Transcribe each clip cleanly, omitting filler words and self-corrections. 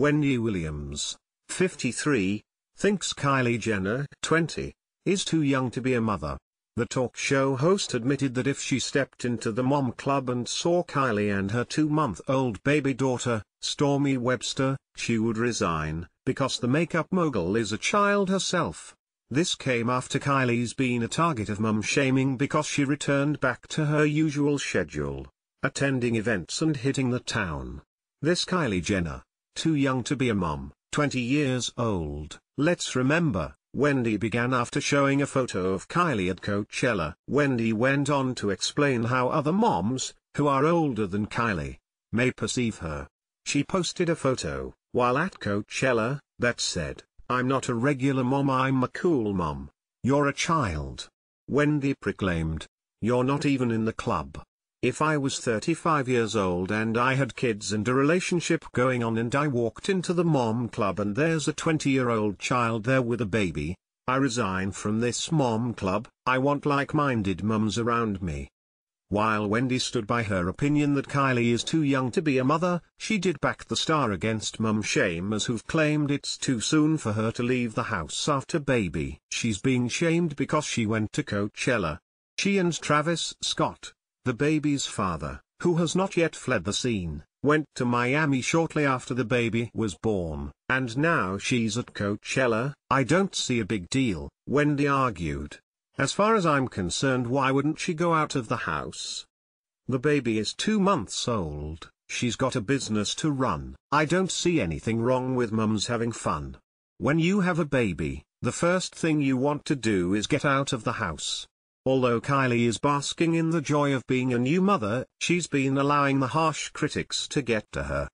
Wendy Williams, 53, thinks Kylie Jenner, 20, is too young to be a mother. The talk show host admitted that if she stepped into the mom club and saw Kylie and her 2-month-old baby daughter, Stormi Webster, she would resign, because the makeup mogul is a child herself. This came after Kylie's been a target of mom shaming because she returned back to her usual schedule, attending events and hitting the town. This Kylie Jenner, too young to be a mom, 20 years old, let's remember, Wendy began after showing a photo of Kylie at Coachella. Wendy went on to explain how other moms, who are older than Kylie, may perceive her. She posted a photo, while at Coachella, that said, "I'm not a regular mom, I'm a cool mom. You're a child." Wendy proclaimed, "You're not even in the club. If I was 35 years old and I had kids and a relationship going on and I walked into the mom club and there's a 20-year-old child there with a baby, I resign from this mom club. I want like-minded mums around me." While Wendy stood by her opinion that Kylie is too young to be a mother, she did back the star against mum shamers who've claimed it's too soon for her to leave the house after baby. She's being shamed because she went to Coachella. She and Travis Scott, the baby's father, who has not yet fled the scene, went to Miami shortly after the baby was born, and now she's at Coachella. "I don't see a big deal," Wendy argued. "As far as I'm concerned, why wouldn't she go out of the house? The baby is 2 months old, she's got a business to run. I don't see anything wrong with mums having fun. When you have a baby, the first thing you want to do is get out of the house." Although Kylie is basking in the joy of being a new mother, she's been allowing the harsh critics to get to her.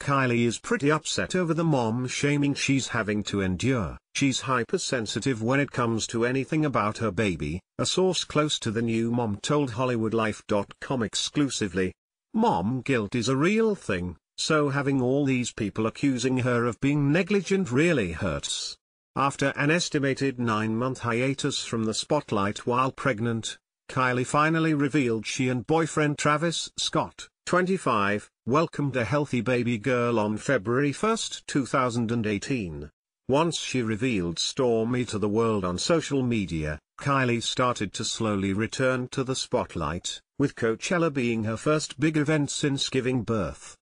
Kylie is pretty upset over the mom shaming she's having to endure. "She's hypersensitive when it comes to anything about her baby," a source close to the new mom told HollywoodLife.com exclusively. "Mom guilt is a real thing, so having all these people accusing her of being negligent really hurts." After an estimated 9-month hiatus from the spotlight while pregnant, Kylie finally revealed she and boyfriend Travis Scott, 25, welcomed a healthy baby girl on February 1, 2018. Once she revealed Stormi to the world on social media, Kylie started to slowly return to the spotlight, with Coachella being her first big event since giving birth.